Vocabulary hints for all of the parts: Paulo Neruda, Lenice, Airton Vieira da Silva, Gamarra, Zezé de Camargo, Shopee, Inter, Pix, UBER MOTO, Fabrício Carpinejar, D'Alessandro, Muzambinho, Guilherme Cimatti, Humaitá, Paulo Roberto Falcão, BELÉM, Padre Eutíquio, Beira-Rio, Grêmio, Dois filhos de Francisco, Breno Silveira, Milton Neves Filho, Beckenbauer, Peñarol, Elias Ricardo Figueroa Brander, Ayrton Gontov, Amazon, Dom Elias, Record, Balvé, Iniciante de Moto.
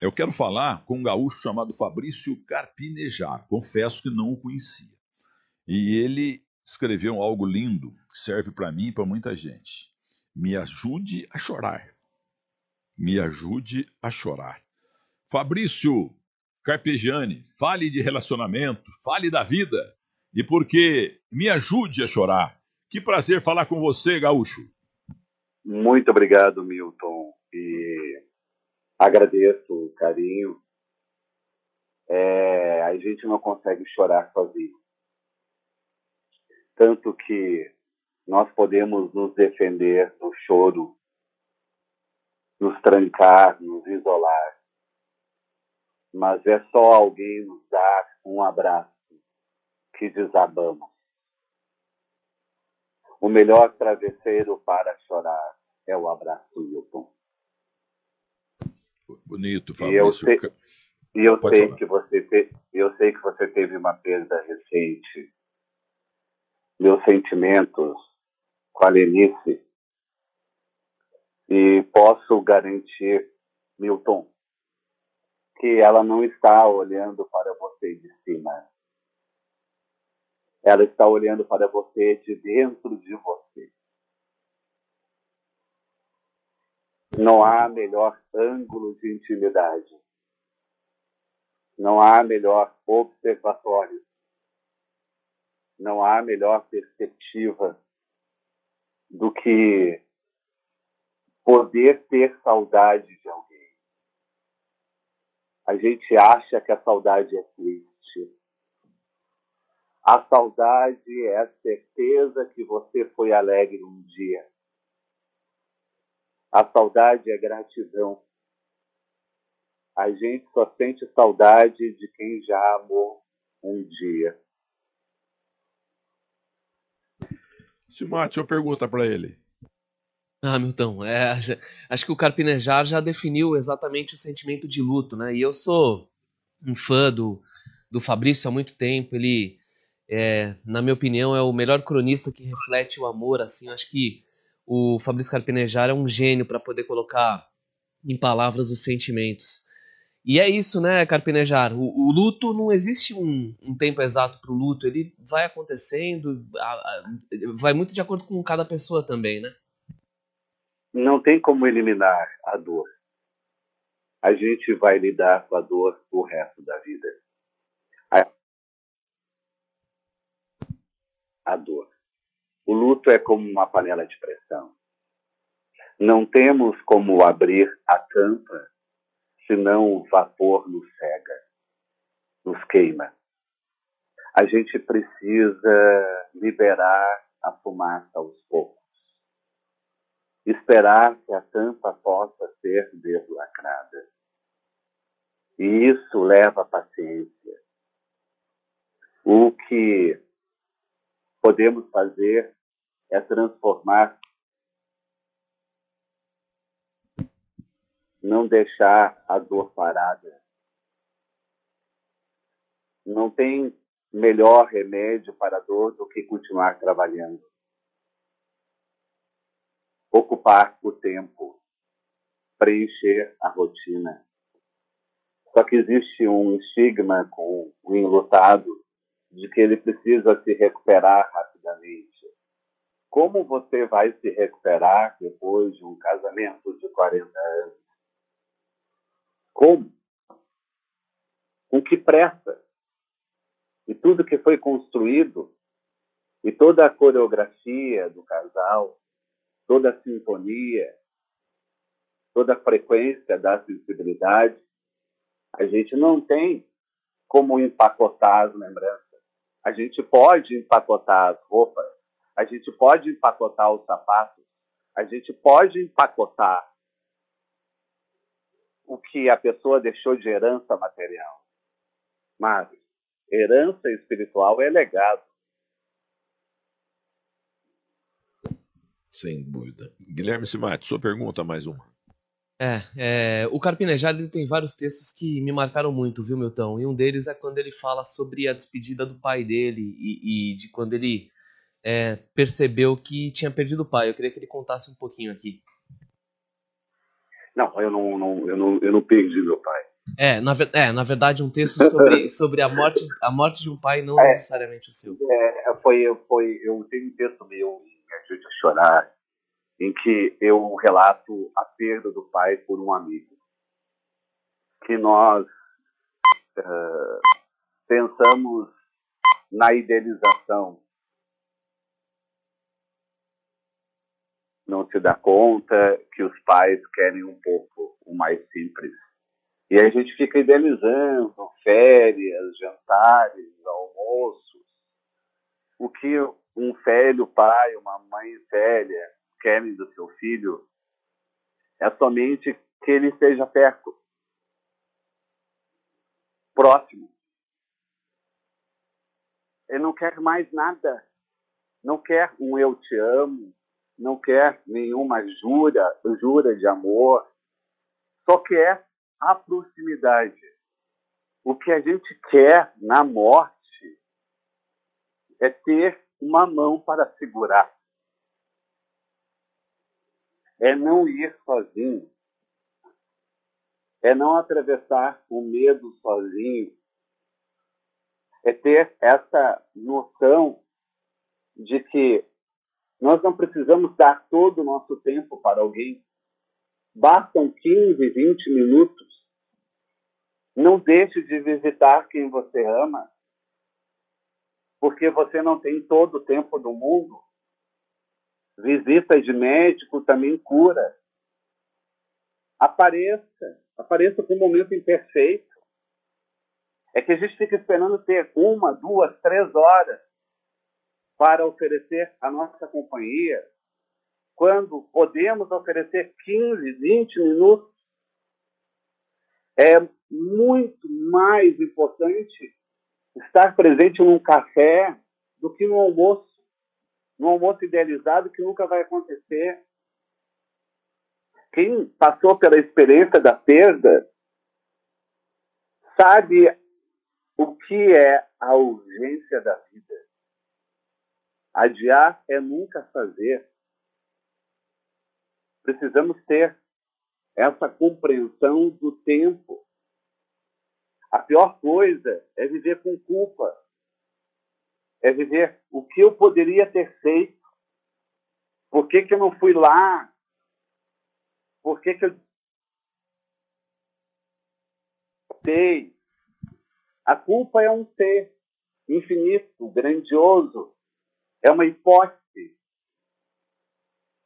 Eu quero falar com um gaúcho chamado Fabrício Carpinejar. Confesso que não o conhecia. E ele escreveu algo lindo, que serve para mim e para muita gente. Me ajude a chorar. Me ajude a chorar. Fabrício Carpejani, fale de relacionamento, fale da vida. E porque me ajude a chorar. Que prazer falar com você, gaúcho. Muito obrigado, Milton. E agradeço o carinho. A gente não consegue chorar sozinho. Tanto que nós podemos nos defender do choro, nos trancar, nos isolar. Mas é só alguém nos dar um abraço que desabamos. O melhor travesseiro para chorar é o abraço, Milton. Bonito, Fabrício. Eu sei que você teve uma perda recente. Meus sentimentos com a Lenice. E posso garantir, Milton, que ela não está olhando para você de cima. Ela está olhando para você de dentro de você. Não há melhor ângulo de intimidade. Não há melhor observatório. Não há melhor perspectiva do que poder ter saudade de alguém. A gente acha que a saudade é triste. A saudade é a certeza que você foi alegre um dia. A saudade é gratidão. A gente só sente saudade de quem já amou um dia. Cimatti, eu pergunto para ele. Ah, Milton, acho que o Carpinejar já definiu exatamente o sentimento de luto, né? E eu sou um fã do Fabrício há muito tempo. Ele, na minha opinião, é o melhor cronista que reflete o amor. Assim, eu acho que o Fabrício Carpinejar é um gênio para poder colocar em palavras os sentimentos. E é isso, né, Carpinejar? O luto, não existe um tempo exato para o luto. Ele vai acontecendo, vai muito de acordo com cada pessoa também, né? Não tem como eliminar a dor. A gente vai lidar com a dor o resto da vida. A dor. O luto é como uma panela de pressão. Não temos como abrir a tampa, senão o vapor nos cega, nos queima. A gente precisa liberar a fumaça aos poucos. Esperar que a tampa possa ser deslacrada. E isso leva a paciência. O que podemos fazer é transformar, não deixar a dor parada. Não tem melhor remédio para a dor do que continuar trabalhando. Ocupar o tempo, preencher a rotina. Só que existe um estigma com o enlutado de que ele precisa se recuperar rapidamente. Como você vai se recuperar depois de um casamento de 40 anos? Como? Com que pressa? E tudo que foi construído, e toda a coreografia do casal, toda a sintonia, toda a frequência da sensibilidade, a gente não tem como empacotar as lembranças. A gente pode empacotar as roupas, a gente pode empacotar os sapatos, a gente pode empacotar o que a pessoa deixou de herança material. Mas herança espiritual é legado. Sem dúvida. Guilherme Cimatti, sua pergunta, mais uma. O Carpinejar tem vários textos que me marcaram muito, viu, Milton? E um deles é quando ele fala sobre a despedida do pai dele e de quando ele percebeu que tinha perdido o pai. Eu queria que ele contasse um pouquinho aqui. Não, eu não perdi meu pai. Na verdade, um texto sobre a morte de um pai, não necessariamente o seu. Eu tenho um texto meu, Me Ajude a Chorar, em que eu relato a perda do pai por um amigo. Que nós pensamos na idealização. Não se dá conta que os pais querem um pouco o mais simples. E a gente fica idealizando férias, jantares, almoços. O que um velho pai, uma mãe velha querem do seu filho é somente que ele esteja perto, próximo. Ele não quer mais nada. Não quer um eu te amo, não quer nenhuma jura de amor, só quer a proximidade. O que a gente quer na morte é ter uma mão para segurar. É não ir sozinho. É não atravessar o medo sozinho. É ter essa noção de que nós não precisamos dar todo o nosso tempo para alguém. Bastam 15, 20 minutos. Não deixe de visitar quem você ama, porque você não tem todo o tempo do mundo. Visitas de médico também cura. Apareça com um momento imperfeito. É que a gente fica esperando ter 1, 2, 3 horas para oferecer a nossa companhia, quando podemos oferecer 15, 20 minutos. É muito mais importante estar presente num café do que num almoço idealizado que nunca vai acontecer. Quem passou pela experiência da perda sabe o que é a urgência da vida. Adiar é nunca fazer. Precisamos ter essa compreensão do tempo. A pior coisa é viver com culpa. É viver o que eu poderia ter feito. Por que que eu não fui lá? Por que que eu sei? A culpa é um ser infinito, grandioso. É uma hipótese.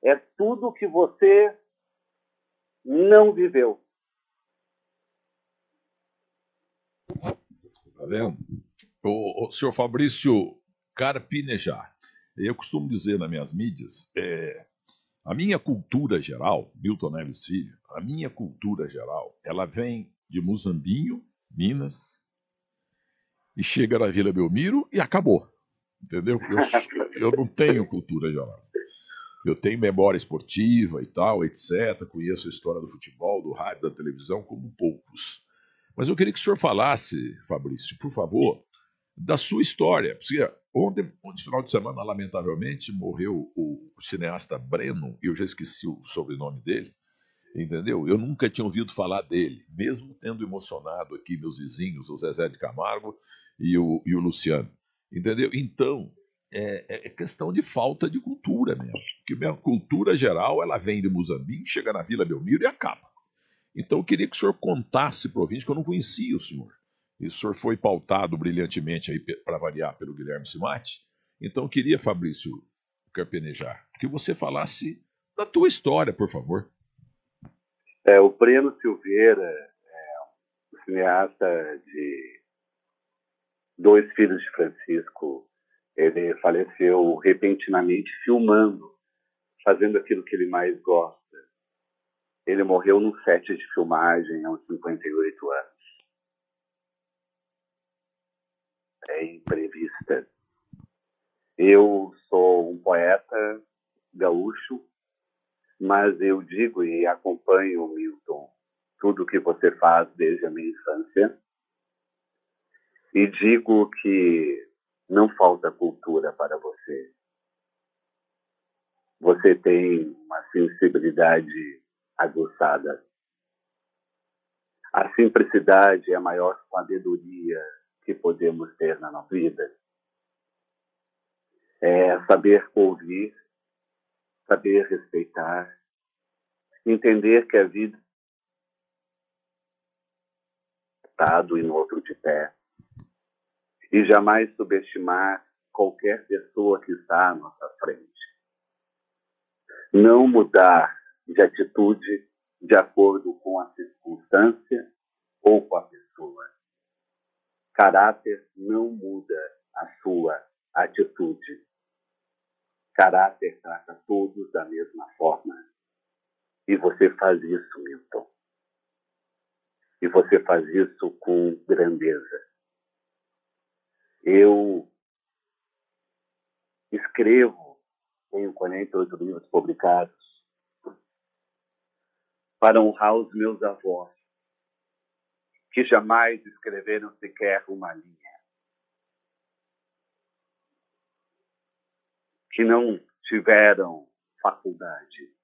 É tudo que você não viveu. Tá vendo? O senhor Fabrício Carpinejar, eu costumo dizer nas minhas mídias, a minha cultura geral, Milton Neves Filho, a minha cultura geral, ela vem de Muzambinho, Minas, e chega na Vila Belmiro e acabou. Entendeu? Eu não tenho cultura geral. Eu tenho memória esportiva e tal, etc. Conheço a história do futebol, do rádio, da televisão, como poucos. Mas eu queria que o senhor falasse, Fabrício, por favor, da sua história. Porque ontem final de semana, lamentavelmente, morreu o cineasta Breno, e eu já esqueci o sobrenome dele, entendeu? Eu nunca tinha ouvido falar dele, mesmo tendo emocionado aqui meus vizinhos, o Zezé de Camargo e o Luciano. Entendeu? Então, é questão de falta de cultura mesmo. Porque minha cultura geral, ela vem de Moçambique, chega na Vila Belmiro e acaba. Então, eu queria que o senhor contasse para o ouvinte, que eu não conhecia o senhor. E o senhor foi pautado brilhantemente, aí para variar, pelo Guilherme Cimatti. Então, eu queria, Fabrício Carpinejar, que você falasse da tua história, por favor. O Breno Silveira, um cineasta de Dois Filhos de Francisco, ele faleceu repentinamente filmando, fazendo aquilo que ele mais gosta. Ele morreu num set de filmagem aos 58 anos. É imprevista. Eu sou um poeta gaúcho, mas eu digo e acompanho, Milton, tudo o que você faz desde a minha infância. E digo que não falta cultura para você. Você tem uma sensibilidade aguçada. A simplicidade é a maior sabedoria que podemos ter na nossa vida. É saber ouvir, saber respeitar, entender que a vida e no outro de pé, e jamais subestimar qualquer pessoa que está à nossa frente. Não mudar de atitude de acordo com a circunstância ou com a pessoa. Caráter não muda a sua atitude. Caráter trata todos da mesma forma. E você faz isso, Milton. E você faz isso com grandeza. Eu escrevo, tenho 48 livros publicados, para honrar os meus avós, que jamais escreveram sequer uma linha, que não tiveram faculdade.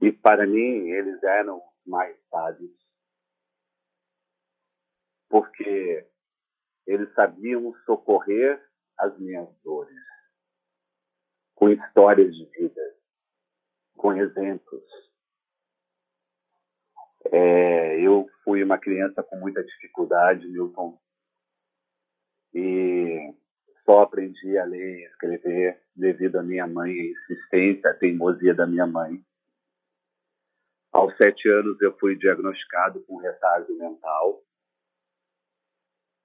E para mim, eles eram mais sábios, porque eles sabiam socorrer as minhas dores, com histórias de vida, com exemplos. Eu fui uma criança com muita dificuldade, Milton, e só aprendi a ler e escrever devido à minha mãe, a insistência, a teimosia da minha mãe. Aos 7 anos eu fui diagnosticado com retardo mental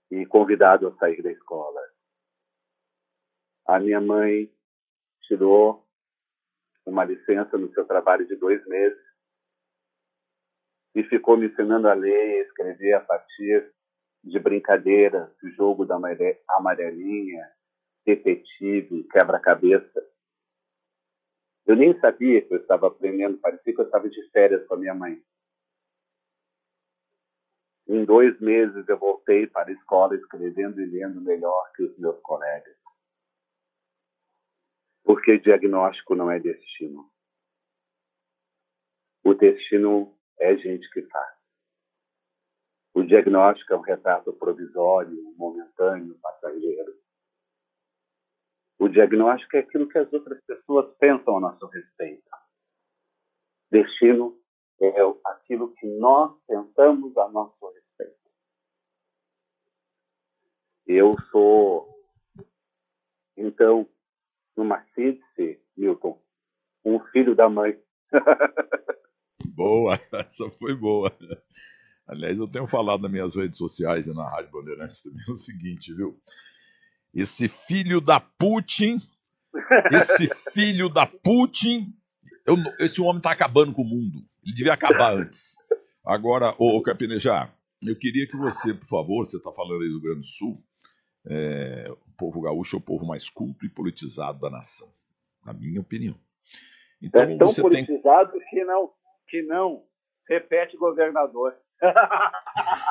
e convidado a sair da escola. A minha mãe tirou uma licença no seu trabalho de 2 meses e ficou me ensinando a ler e escrever a partir de brincadeiras, o jogo da amarelinha, detetive, quebra-cabeça. Eu nem sabia que eu estava aprendendo, parecia que eu estava de férias com a minha mãe. Em 2 meses eu voltei para a escola escrevendo e lendo melhor que os meus colegas. Porque diagnóstico não é destino. O destino é gente que faz. O diagnóstico é um retrato provisório, momentâneo, passageiro. O diagnóstico é aquilo que as outras pessoas pensam a nosso respeito. Destino é aquilo que nós pensamos a nosso respeito. Eu sou, então, numa síntese, Milton, um filho da mãe. Boa, essa foi boa. Aliás, eu tenho falado nas minhas redes sociais e na Rádio Bandeirantes também o seguinte, viu? Esse filho da Putin, esse homem está acabando com o mundo. Ele devia acabar antes. Agora, ô Carpinejar, eu queria que você, por favor, você está falando aí do Rio Grande do Sul, o povo gaúcho é o povo mais culto e politizado da nação, na minha opinião. Então, é tão você politizado tem... que não repete governador. Tá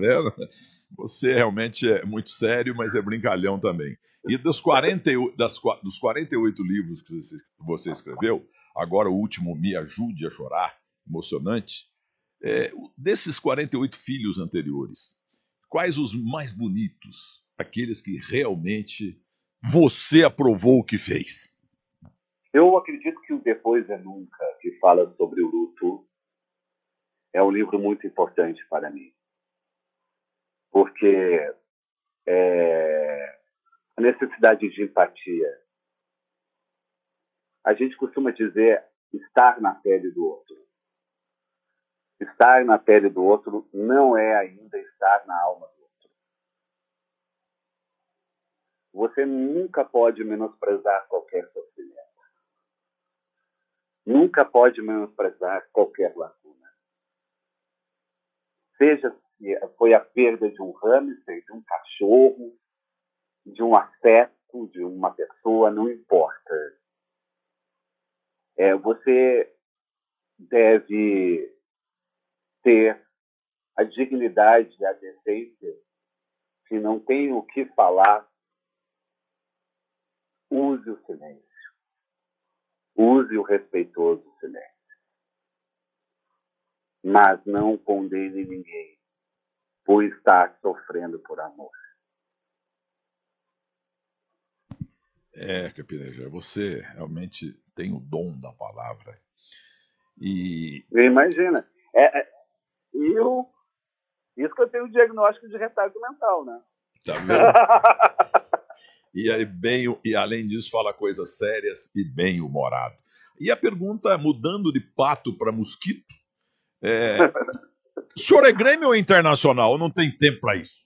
vendo? Você realmente é muito sério, mas é brincalhão também. E dos 48 livros que você escreveu, agora o último, Me Ajude a Chorar, emocionante, desses 48 filhos anteriores, quais os mais bonitos? Aqueles que realmente você aprovou o que fez? Eu acredito que o Depois é Nunca, que fala sobre o luto, é um livro muito importante para mim. Porque a necessidade de empatia. A gente costuma dizer estar na pele do outro. Estar na pele do outro não é ainda estar na alma do outro. Você nunca pode menosprezar qualquer sofrimento. Nunca pode menosprezar qualquer lacuna. Seja foi a perda de um hamster, de um cachorro, de um afeto, de uma pessoa, não importa. Você deve ter a dignidade e a decência. Se não tem o que falar, use o silêncio. Use o respeitoso silêncio. mas não condene ninguém, pois está sofrendo por amor. É, Carpinejar, você realmente tem o dom da palavra. E... Imagina. Isso que eu tenho o diagnóstico de retardo mental, né? Tá vendo? E aí, e além disso, fala coisas sérias e bem-humorado. E a pergunta, mudando de pato para mosquito, o senhor é Grêmio ou Internacional? Não tem tempo para isso.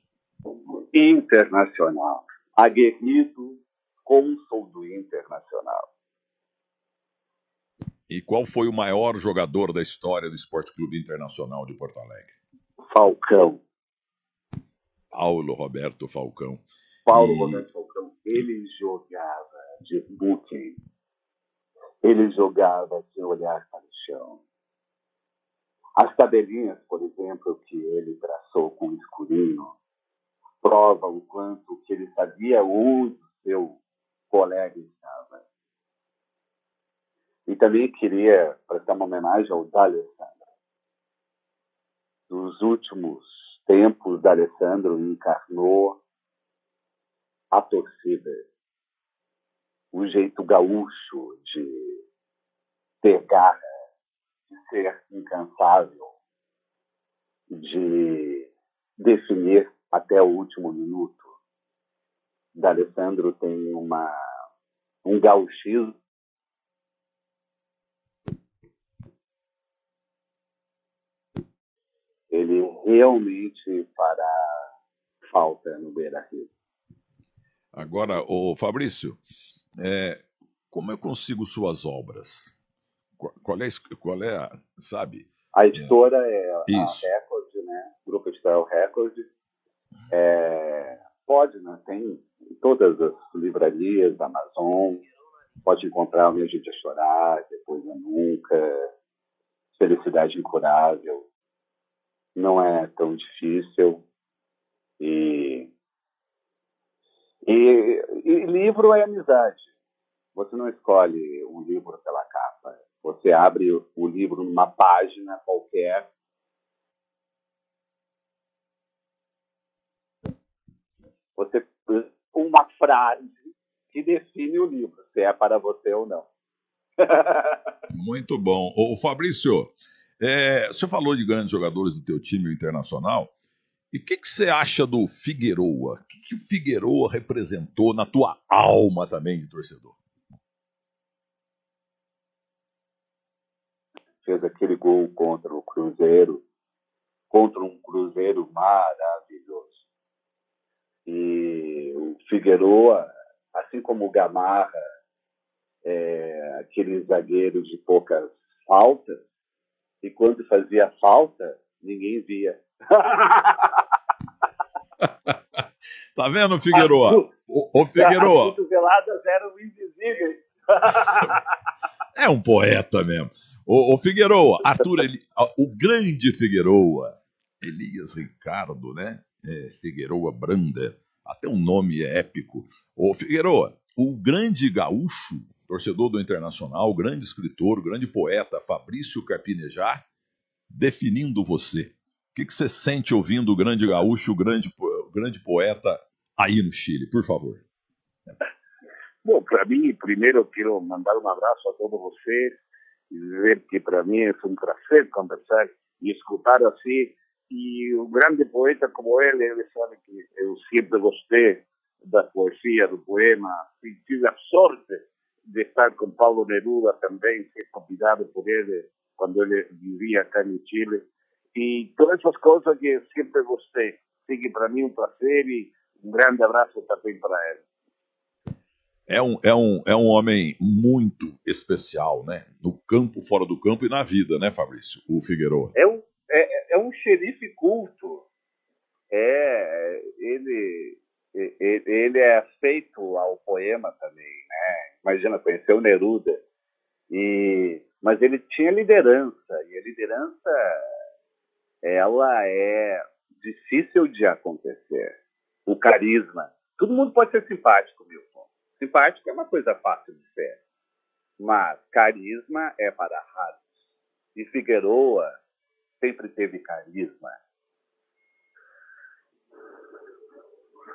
Internacional. Aguerrido, cônsul do Internacional. E qual foi o maior jogador da história do Esporte Clube Internacional de Porto Alegre? Falcão. Paulo Roberto Falcão. Roberto Falcão, ele jogava de booking. Ele jogava sem olhar para o chão. As tabelinhas, por exemplo, que ele traçou com o escurinho, provam o quanto que ele sabia onde seu colega estava. E também queria prestar uma homenagem ao D'Alessandro. Nos últimos tempos, D'Alessandro encarnou a torcida, o jeito gaúcho de ter garra, de ser incansável, de definir até o último minuto. D'Alessandro tem um gauchismo. Ele realmente fará falta no Beira-Rio. Agora, ô Fabrício, como eu consigo suas obras? Qual é a, sabe? A editora é a Record, né? Grupo Editorial Record. Pode, né? Tem em todas as livrarias da Amazon. Pode encontrar O Meu Jeito de Chorar, Depois da Nunca, Felicidade Incurável. Não é tão difícil. E livro é amizade. Você não escolhe um livro pela capa. Você abre o livro numa página qualquer. Você uma frase que define o livro, se é para você ou não. Muito bom. Ô, Fabrício, você falou de grandes jogadores do teu time Internacional. E o que você acha do Figueroa? O que o Figueroa representou na tua alma também de torcedor? Fez aquele gol contra o Cruzeiro, contra um Cruzeiro maravilhoso. E o Figueroa, assim como o Gamarra, aquele zagueiro de poucas faltas, e quando fazia falta, ninguém via. Tá vendo, Figueroa? O Figueroa. As cotoveladas eram invisíveis. É um poeta mesmo. O Figueroa, o grande Figueroa, Elias Ricardo, né? Figueroa Brander, até um nome épico. O Figueroa, o grande gaúcho, torcedor do Internacional, grande escritor, grande poeta, Fabrício Carpinejar, definindo você. O que você sente ouvindo o grande gaúcho, o grande poeta aí no Chile, por favor? Bom, para mim, primeiro eu quero mandar um abraço a todos vocês e dizer que para mim é um prazer conversar e escutar assim. E um grande poeta como ele sabe que eu sempre gostei da poesia, do poema. E tive a sorte de estar com Paulo Neruda também, ser convidado por ele quando ele vivia aqui no Chile. E todas essas coisas que eu sempre gostei. Assim que para mim é um prazer e um grande abraço também para ele. É um homem muito especial, né? No campo, fora do campo e na vida, né, Fabrício? O Figueroa. É um xerife culto. Ele é afeito ao poema também, né? Imagina, conheceu Neruda. Mas ele tinha liderança. E a liderança... ela é difícil de acontecer. O carisma. Todo mundo pode ser simpático, Milton. Simpático é uma coisa fácil de ser. Mas carisma é para raros. E Figueroa sempre teve carisma.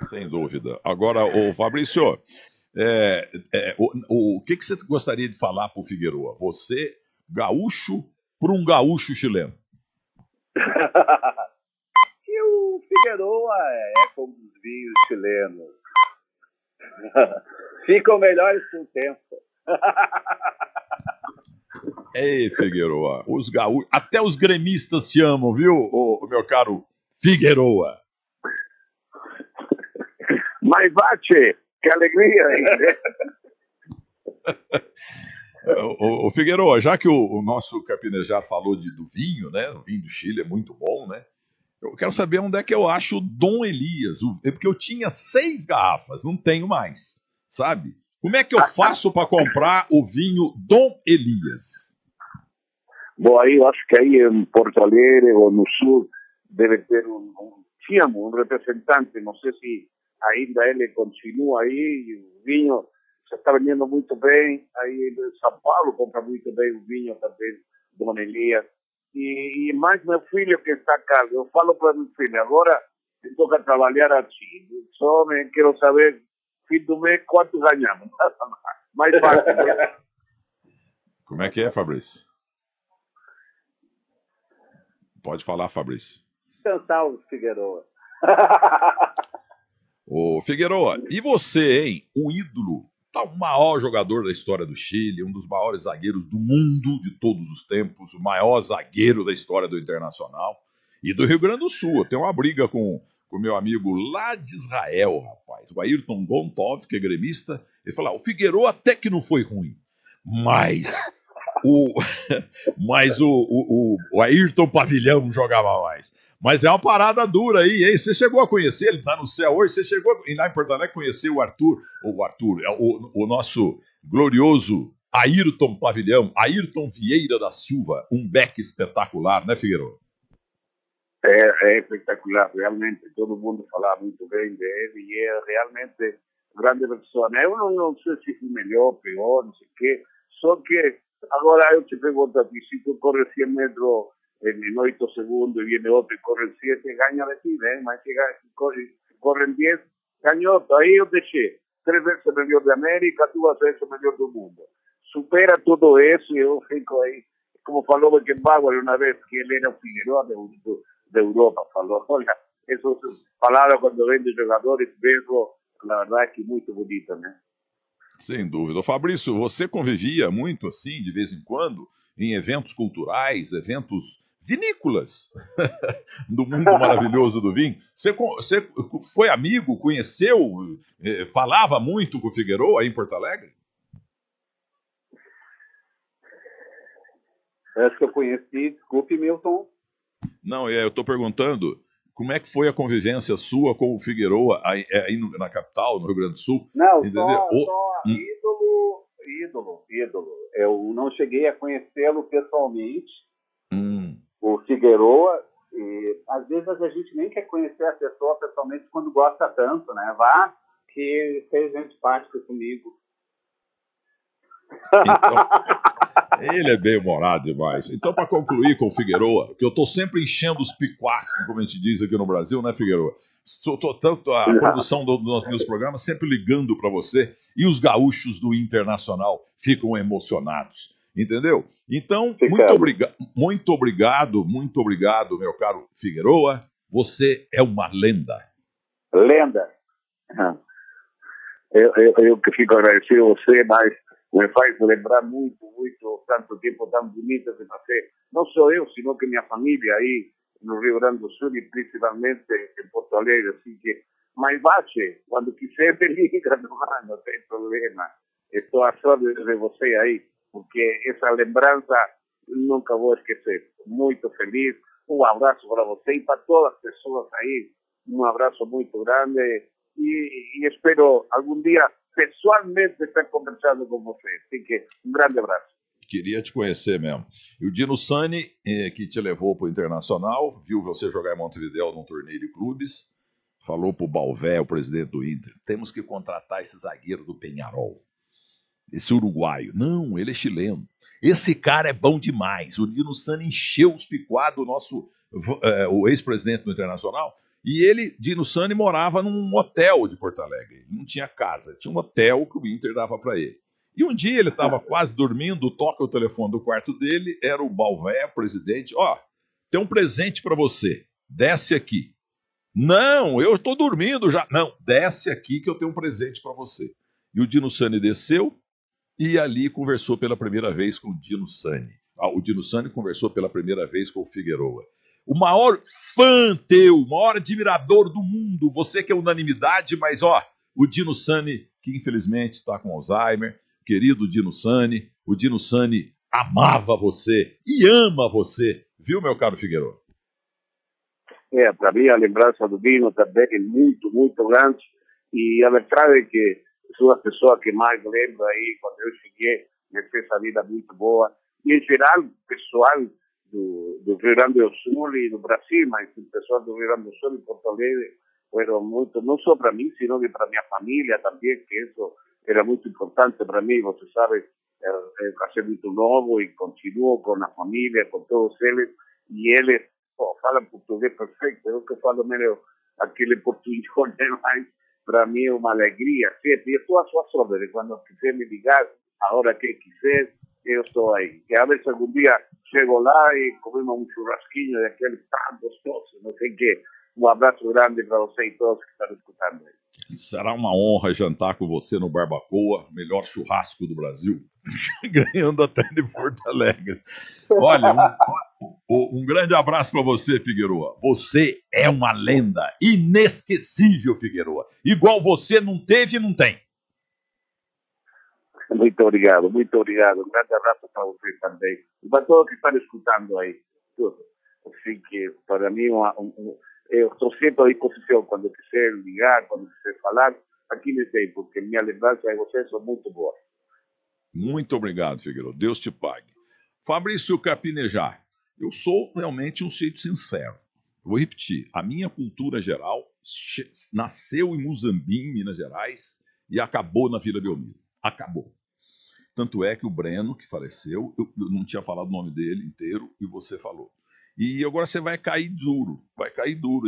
Sem dúvida. Agora, o Fabrício, o que você gostaria de falar para o Figueroa? Você, gaúcho, para um gaúcho chileno. Que o Figueroa é como os vinhos chilenos. Ficam melhores com o tempo. Ei, Figueroa, os gaúchos, até os gremistas te amam, viu, meu caro Figueroa? Mas bate, que alegria, hein? O Figueroa, já que o nosso Carpinejar falou do vinho, né? O vinho do Chile é muito bom, né? Eu quero saber onde é que eu acho o Dom Elias, porque eu tinha 6 garrafas, não tenho mais, sabe? Como é que eu faço para comprar o vinho Dom Elias? Bom, aí eu acho que aí em Porto Alegre ou no Sul deve ter um representante, não sei se ainda ele continua aí, o vinho se está vendendo muito bem, aí em São Paulo compra muito bem o vinho também, Dom Elias. E mais meu filho que está cá, eu falo para meu filho, agora eu toca trabalhar aqui, só quero saber... fim do mês, quanto ganhamos? Mais fácil. Como é que é, Fabrício? Pode falar, Fabrício. Cantar o Figueroa. Ô, Figueroa, e você, hein? O ídolo, tá, o maior jogador da história do Chile, um dos maiores zagueiros do mundo de todos os tempos, o maior zagueiro da história do Internacional e do Rio Grande do Sul. Tem uma briga com o meu amigo lá de Israel, rapaz, o Ayrton Gontov, que é gremista, ele falou, o Figueroa até que não foi ruim, mas o Ayrton Pavilhão não jogava mais. Mas é uma parada dura aí, hein? Você chegou a conhecer, ele tá no céu hoje, você chegou lá em Porto Alegre a conhecer o nosso glorioso Ayrton Pavilhão, Airton Vieira da Silva, um beck espetacular, né, Figueroa? É espetacular, realmente, todo mundo fala muito bem dele e é realmente grande pessoa. Eu não sei se foi melhor, pior, não sei o quê, só que agora eu te pergunto aqui, se tu corre 100 metros em 8 segundos e viene outro e corre 7, ganha de ti, né? Mas se corre 10, ganhou. Aí eu deixei, 3 vezes o melhor da América, 2 vezes o melhor do mundo. Supera tudo isso e eu fico aí, como falou Beckenbauer uma vez, que ele era o Figueroa de Europa, falou, olha, essas palavras quando vem de jogadores, vejo, na verdade, que muito bonita, né? Sem dúvida. Fabrício, você convivia muito assim, de vez em quando, em eventos culturais, eventos vinícolas do mundo maravilhoso do vinho. Você foi amigo, conheceu, falava muito com o Figueroa aí em Porto Alegre? Acho que eu conheci, desculpe, Milton. Não, eu estou perguntando como é que foi a convivência sua com o Figueroa aí na capital, no Rio Grande do Sul? Não, só ídolo. Eu não cheguei a conhecê-lo pessoalmente, o Figueroa. E, às vezes a gente nem quer conhecer a pessoa pessoalmente quando gosta tanto, né? Vá que seja antipático comigo. Então, ele é bem-humorado demais. Então, para concluir com o Figueroa, que eu estou sempre enchendo os picuás, como a gente diz aqui no Brasil, né, Figueroa? Estou tanto a produção dos meus programas sempre ligando para você, e os gaúchos do Internacional ficam emocionados, entendeu? Então, muito obrigado, meu caro Figueroa. Você é uma lenda. Lenda. Eu que fico agradecido a você, mas me faz lembrar muito, tanto tempo tão bonito de nascer. Não só eu, sino que minha família aí no Rio Grande do Sul e principalmente em Porto Alegre. Assim que, mas bate, quando quiser me liga, não tem problema. Estou à sorte de você aí, porque essa lembrança nunca vou esquecer. Muito feliz. Um abraço para você e para todas as pessoas aí. Um abraço muito grande e espero algum dia pessoalmente estar conversando com você. Assim que, um grande abraço. Queria te conhecer mesmo. E o Dino Sani, que te levou para o Internacional, viu você jogar em Montevidéu num torneio de clubes, falou para o Balvé, o presidente do Inter, temos que contratar esse zagueiro do Peñarol, esse uruguaio. Não, ele é chileno. Esse cara é bom demais. O Dino Sani encheu os picuados, o ex-presidente do Internacional, e ele, Dino Sani, morava num hotel de Porto Alegre. Ele não tinha casa, tinha um hotel que o Inter dava para ele. E um dia ele estava quase dormindo, toca o telefone do quarto dele, era o Balvé, o presidente. Ó, tem um presente para você, desce aqui. Não, eu estou dormindo já. Não, desce aqui que eu tenho um presente para você. E o Dino Sani desceu e ali conversou pela primeira vez com o Dino Sani. O Dino Sani conversou pela primeira vez com o Figueroa. O maior fã teu, o maior admirador do mundo. Você que é unanimidade, mas ó, o Dino Sani, que infelizmente está com Alzheimer, querido Dino Sani, o Dino Sani amava você e ama você, viu, meu caro Figueiredo? É, para mim a lembrança do Dino também é muito, muito grande, e a verdade é que sou a pessoa que mais lembro aí, quando eu cheguei, me fez a vida muito boa, e em geral, pessoal do Rio Grande do Sul e do Brasil, mas o pessoal do Rio Grande do Sul e Porto Alegre foram muito, não só para mim, sino que para minha família também, que isso era muito importante para mim, você sabe, eu casei muito novo e continuo com a família, com todos eles, e eles falam português perfeito, eu que falo melhor aquele português, mas para mim é uma alegria, sempre, eu estou à sua ordem, quando quiser me ligar, a hora que quiser, eu estou aí. E a vez algum dia chego lá e comemos um churrasquinho daquele tão gostoso, não sei o quê. Um abraço grande para você e todos que estão escutando aí. Será uma honra jantar com você no Barbacoa, melhor churrasco do Brasil, ganhando até de Porto Alegre. Olha, um grande abraço para você, Figueroa. Você é uma lenda inesquecível, Figueroa. Igual você não teve e não tem. Muito obrigado, muito obrigado. Um grande abraço para você também. E para todos que estão escutando aí. Assim que, para mim, eu estou sempre à disposição, quando quiser ligar, quando quiser falar, aqui me tem, porque minha lembrança de vocês é muito boa. Muito obrigado, Figueiredo. Deus te pague. Fabrício Carpinejar, eu sou realmente um sujeito sincero. Vou repetir, a minha cultura geral nasceu em Muzambinho, Minas Gerais, e acabou na Vila Belmiro. Acabou. Tanto é que o Breno, que faleceu, eu não tinha falado o nome dele inteiro, e você falou. E agora você vai cair duro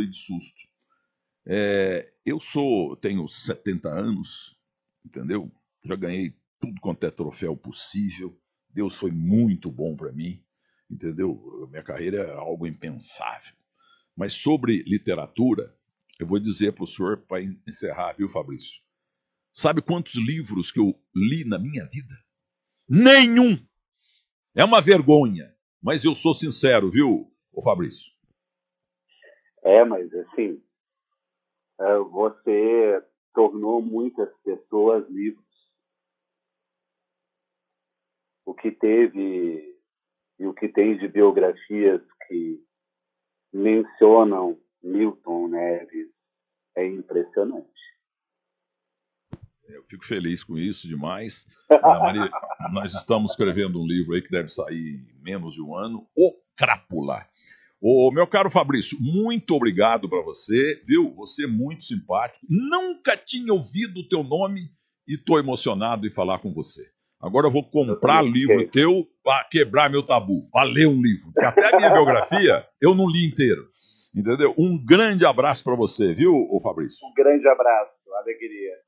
e de susto. Tenho 70 anos, entendeu? Já ganhei tudo quanto é troféu possível. Deus foi muito bom para mim, entendeu? Minha carreira é algo impensável. Mas sobre literatura, eu vou dizer para o senhor, para encerrar, viu, Fabrício? Sabe quantos livros que eu li na minha vida? Nenhum! É uma vergonha. Mas eu sou sincero, viu? Ô Fabrício. É, mas assim, você tornou muitas pessoas livres. O que teve e o que tem de biografias que mencionam Milton Neves é impressionante. Eu fico feliz com isso demais. Maria, nós estamos escrevendo um livro aí que deve sair em menos de um ano, O Crápula. Meu caro Fabrício, muito obrigado para você, viu? Você é muito simpático. Nunca tinha ouvido o teu nome e estou emocionado em falar com você. Agora eu vou comprar livro teu para quebrar meu tabu, para ler um livro. Porque até a minha biografia eu não li inteiro, entendeu? Um grande abraço para você, viu, Fabrício? Um grande abraço, alegria.